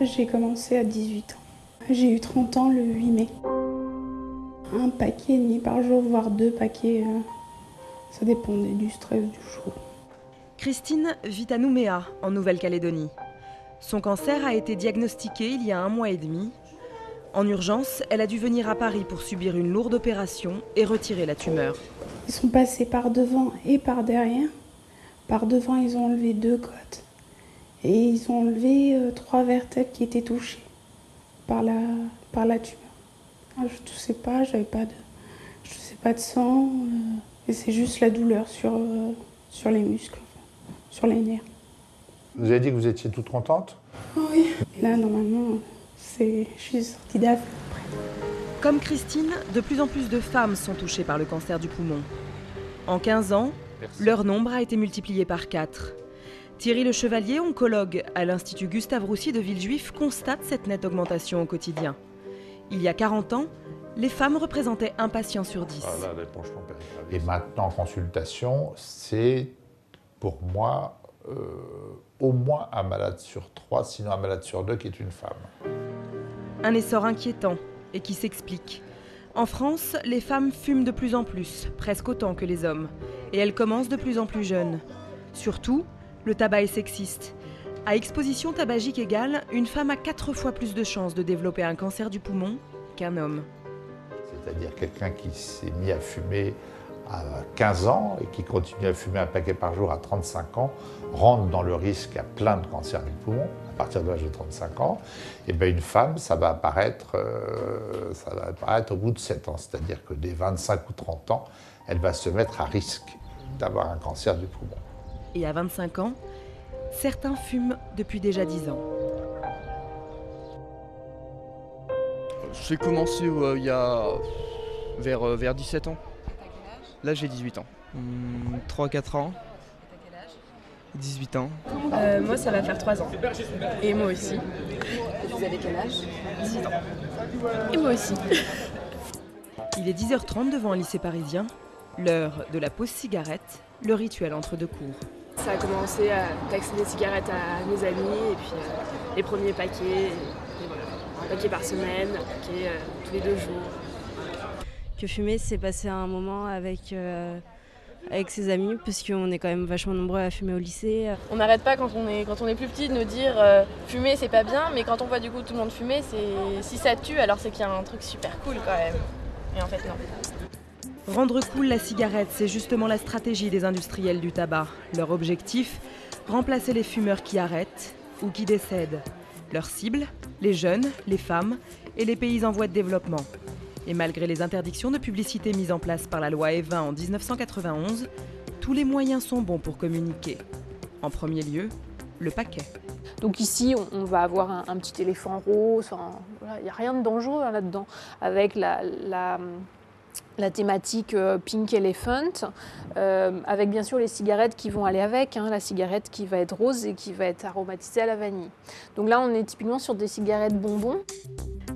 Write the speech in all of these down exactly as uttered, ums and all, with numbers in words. J'ai commencé à dix-huit ans. J'ai eu trente ans le huit mai. Un paquet et demi par jour, voire deux paquets, ça dépendait du stress du jour. Christine vit à Nouméa, en Nouvelle-Calédonie. Son cancer a été diagnostiqué il y a un mois et demi. En urgence, elle a dû venir à Paris pour subir une lourde opération et retirer la tumeur. Ils sont passés par devant et par derrière. Par devant, ils ont enlevé deux côtes et ils ont enlevé trois vertèbres qui étaient touchées par la, par la tumeur. Je toussais pas, j'avais pas de, je toussais pas de sang et c'est juste la douleur sur, sur les muscles, sur les nerfs. Vous avez dit que vous étiez toute contente? Oui. Et là, normalement, je suis sortie d'affaire. Comme Christine, de plus en plus de femmes sont touchées par le cancer du poumon. En quinze ans, merci, leur nombre a été multiplié par quatre. Thierry Le Chevalier, oncologue à l'Institut Gustave Roussy de Villejuif, constate cette nette augmentation au quotidien. Il y a quarante ans, les femmes représentaient un patient sur dix. Et maintenant, en consultation, c'est pour moi euh, au moins un malade sur trois, sinon un malade sur deux qui est une femme. Un essor inquiétant et qui s'explique. En France, les femmes fument de plus en plus, presque autant que les hommes. Et elles commencent de plus en plus jeunes. Surtout, le tabac est sexiste. À exposition tabagique égale, une femme a quatre fois plus de chances de développer un cancer du poumon qu'un homme. C'est-à-dire quelqu'un qui s'est mis à fumer à quinze ans et qui continue à fumer un paquet par jour à trente-cinq ans, rentre dans le risque à plein de cancers du poumon à partir de l'âge de trente-cinq ans. Et bien une femme, ça va apparaître, euh, ça va apparaître au bout de sept ans, c'est-à-dire que dès vingt-cinq ou trente ans, elle va se mettre à risque d'avoir un cancer du poumon. Et à vingt-cinq ans, certains fument depuis déjà dix ans. J'ai commencé euh, il y a vers, euh, vers dix-sept ans. Là j'ai dix-huit ans. Mmh, trois quatre ans. dix-huit ans. Euh, moi ça va faire trois ans. Et moi aussi. Vous avez quel âge? dix-huit ans. Et moi aussi. Il est dix heures trente devant un lycée parisien. L'heure de la pause cigarette, le rituel entre deux cours. Ça a commencé à taxer des cigarettes à mes amis et puis euh, les premiers paquets, et voilà, un paquet par semaine, un paquet euh, tous les deux jours. Que fumer, c'est passer un moment avec, euh, avec ses amis, parce qu'on est quand même vachement nombreux à fumer au lycée. On n'arrête pas quand on, est, quand on est plus petit de nous dire euh, fumer c'est pas bien, mais quand on voit du coup tout le monde fumer, si ça tue alors c'est qu'il y a un truc super cool quand même. Et en fait non. Rendre cool la cigarette, c'est justement la stratégie des industriels du tabac. Leur objectif, remplacer les fumeurs qui arrêtent ou qui décèdent. Leur cible, les jeunes, les femmes et les pays en voie de développement. Et malgré les interdictions de publicité mises en place par la loi E vingt en mille neuf cent quatre-vingt-onze, tous les moyens sont bons pour communiquer. En premier lieu, le paquet. Donc ici, on va avoir un, un petit éléphant rose, il n'y a rien de dangereux hein, là-dedans, avec la... la... la thématique Pink Elephant, euh, avec bien sûr les cigarettes qui vont aller avec, hein, la cigarette qui va être rose et qui va être aromatisée à la vanille. Donc là, on est typiquement sur des cigarettes bonbons.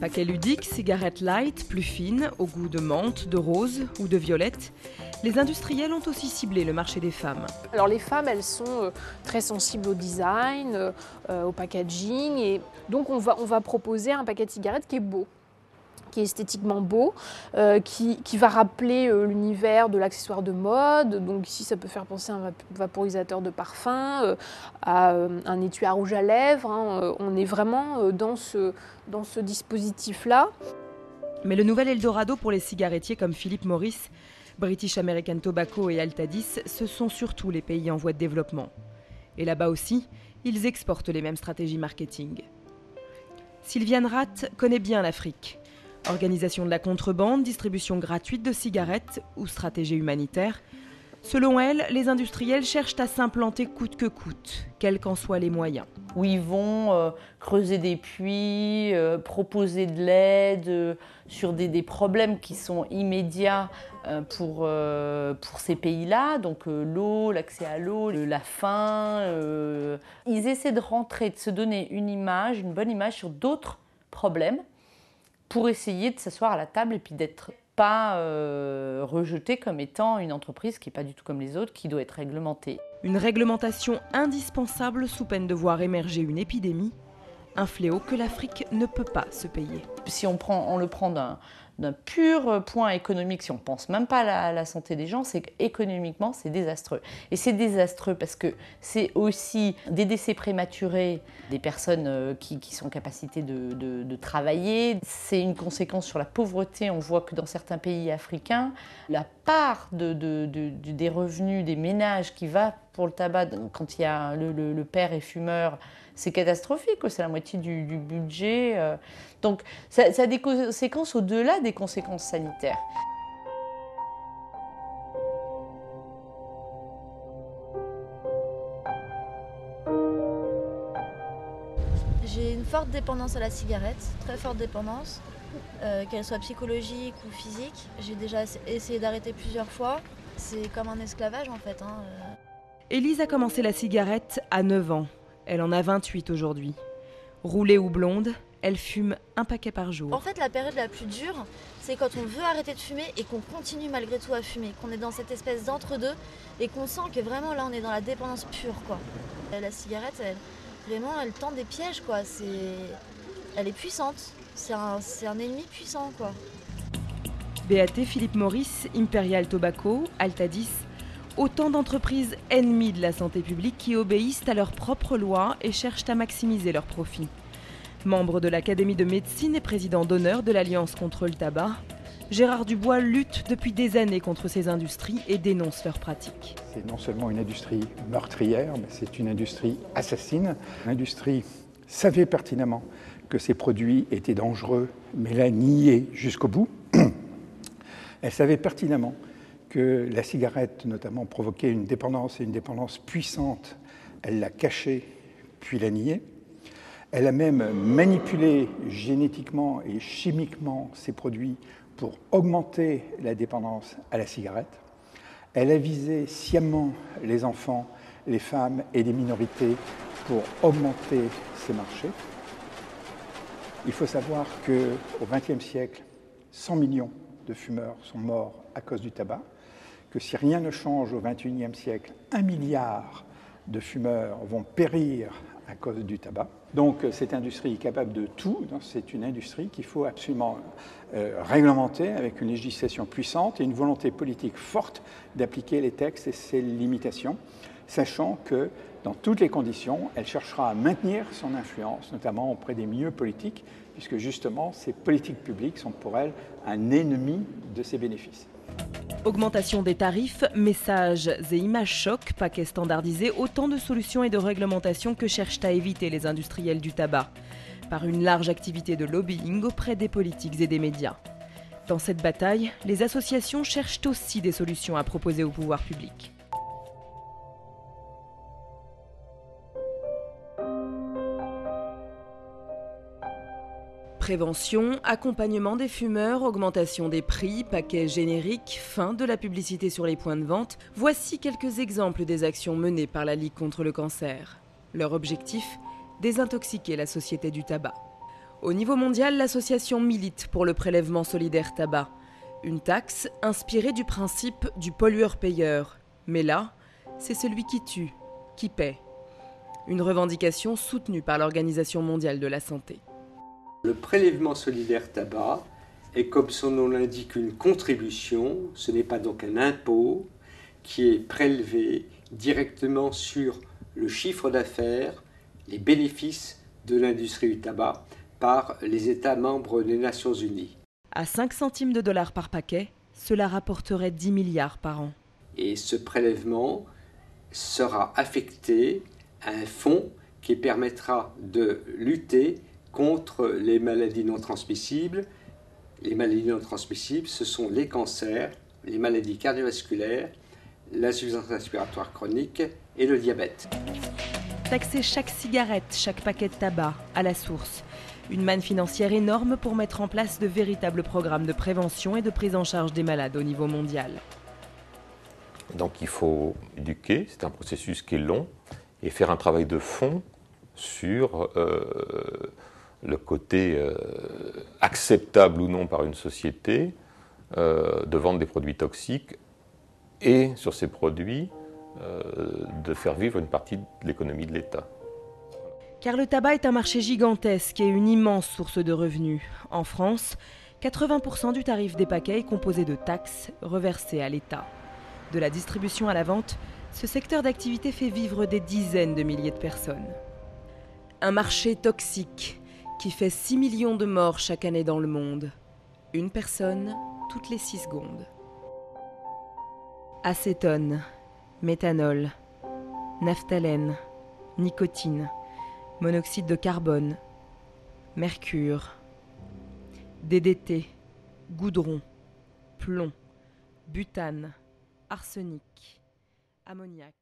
Paquet ludique, cigarettes light, plus fines, au goût de menthe, de rose ou de violette. Les industriels ont aussi ciblé le marché des femmes. Alors les femmes, elles sont très sensibles au design, euh, au packaging, et donc on va, on va proposer un paquet de cigarettes qui est beau, qui est esthétiquement beau, euh, qui, qui va rappeler euh, l'univers de l'accessoire de mode. Donc ici, ça peut faire penser à un vaporisateur de parfum, euh, à euh, un étui à rouge à lèvres. Hein. On est vraiment euh, dans ce, dans ce dispositif-là. Mais le nouvel Eldorado pour les cigarettiers comme Philip Morris, British American Tobacco et Altadis, ce sont surtout les pays en voie de développement. Et là-bas aussi, ils exportent les mêmes stratégies marketing. Sylviane Ratt connaît bien l'Afrique. Organisation de la contrebande, distribution gratuite de cigarettes ou stratégie humanitaire. Selon elle, les industriels cherchent à s'implanter coûte que coûte, quels qu'en soient les moyens. Où ils vont euh, creuser des puits, euh, proposer de l'aide euh, sur des, des problèmes qui sont immédiats euh, pour, euh, pour ces pays-là. Donc euh, l'eau, l'accès à l'eau, la faim. Euh, ils essaient de rentrer, de se donner une image, une bonne image sur d'autres problèmes, pour essayer de s'asseoir à la table et puis d'être pas euh, rejeté comme étant une entreprise qui n'est pas du tout comme les autres, qui doit être réglementée. Une réglementation indispensable sous peine de voir émerger une épidémie Un fléau que l'Afrique ne peut pas se payer. Si on, prend, on le prend d'un d'un pur point économique, si on ne pense même pas à la, à la santé des gens, c'est qu'économiquement, c'est désastreux. Et c'est désastreux parce que c'est aussi des décès prématurés, des personnes qui, qui sont en capacité de, de, de travailler. C'est une conséquence sur la pauvreté. On voit que dans certains pays africains, la part de, de, de, de, des revenus des ménages qui va pour le tabac, quand il y a le, le, le père est fumeur, c'est catastrophique, c'est la moitié du, du budget. Donc ça, ça a des conséquences au-delà des conséquences sanitaires. J'ai une forte dépendance à la cigarette, très forte dépendance, euh, qu'elle soit psychologique ou physique. J'ai déjà essayé d'arrêter plusieurs fois. C'est comme un esclavage en fait, hein. Elise a commencé la cigarette à neuf ans. Elle en a vingt-huit aujourd'hui. Roulée ou blonde, elle fume un paquet par jour. En fait, la période la plus dure, c'est quand on veut arrêter de fumer et qu'on continue malgré tout à fumer, qu'on est dans cette espèce d'entre-deux et qu'on sent que vraiment là, on est dans la dépendance pure, quoi. La cigarette, elle, vraiment, elle tend des pièges, quoi. C'est... Elle est puissante. C'est un, c'est un ennemi puissant, quoi. B A T, Philip Morris, Imperial Tobacco, Altadis... Autant d'entreprises ennemies de la santé publique qui obéissent à leurs propres lois et cherchent à maximiser leurs profits. Membre de l'Académie de médecine et président d'honneur de l'Alliance contre le tabac, Gérard Dubois lutte depuis des années contre ces industries et dénonce leurs pratiques. C'est non seulement une industrie meurtrière, mais c'est une industrie assassine. L'industrie savait pertinemment que ces produits étaient dangereux, mais l'a nié jusqu'au bout. Elle savait pertinemment que la cigarette, notamment, provoquait une dépendance, et une dépendance puissante. Elle l'a cachée, puis l'a niée. Elle a même manipulé génétiquement et chimiquement ces produits pour augmenter la dépendance à la cigarette. Elle a visé sciemment les enfants, les femmes et les minorités pour augmenter ces marchés. Il faut savoir qu'au vingtième siècle, cent millions de fumeurs sont morts à cause du tabac, que si rien ne change au vingt et unième siècle, un milliard de fumeurs vont périr à cause du tabac. Donc cette industrie est capable de tout, c'est une industrie qu'il faut absolument euh, réglementer avec une législation puissante et une volonté politique forte d'appliquer les textes et ses limitations, sachant que dans toutes les conditions, elle cherchera à maintenir son influence, notamment auprès des milieux politiques, puisque justement ces politiques publiques sont pour elle un ennemi de ses bénéfices. Augmentation des tarifs, messages et images chocs, paquets standardisés, autant de solutions et de réglementations que cherchent à éviter les industriels du tabac, par une large activité de lobbying auprès des politiques et des médias. Dans cette bataille, les associations cherchent aussi des solutions à proposer au pouvoir public. Prévention, accompagnement des fumeurs, augmentation des prix, paquets génériques, fin de la publicité sur les points de vente. Voici quelques exemples des actions menées par la Ligue contre le cancer. Leur objectif, désintoxiquer la société du tabac. Au niveau mondial, l'association milite pour le prélèvement solidaire tabac. Une taxe inspirée du principe du pollueur-payeur. Mais là, c'est celui qui tue, qui paie. Une revendication soutenue par l'Organisation mondiale de la santé. Le prélèvement solidaire tabac est, comme son nom l'indique, une contribution, ce n'est pas donc un impôt, qui est prélevé directement sur le chiffre d'affaires, les bénéfices de l'industrie du tabac par les États membres des Nations Unies. À cinq centimes de dollars par paquet, cela rapporterait dix milliards par an. Et ce prélèvement sera affecté à un fonds qui permettra de lutter contre les maladies non transmissibles. Les maladies non transmissibles, ce sont les cancers, les maladies cardiovasculaires, l'insuffisance respiratoire chronique et le diabète. Taxer chaque cigarette, chaque paquet de tabac à la source. Une manne financière énorme pour mettre en place de véritables programmes de prévention et de prise en charge des malades au niveau mondial. Donc il faut éduquer, c'est un processus qui est long, et faire un travail de fond sur... Euh, le côté euh, acceptable ou non par une société euh, de vendre des produits toxiques et sur ces produits euh, de faire vivre une partie de l'économie de l'État. Car le tabac est un marché gigantesque et une immense source de revenus. En France, quatre-vingts pour cent du tarif des paquets est composé de taxes reversées à l'État. De la distribution à la vente, ce secteur d'activité fait vivre des dizaines de milliers de personnes. Un marché toxique qui fait six millions de morts chaque année dans le monde. Une personne toutes les six secondes. Acétone, méthanol, naphthalène, nicotine, monoxyde de carbone, mercure, D D T, goudron, plomb, butane, arsenic, ammoniac.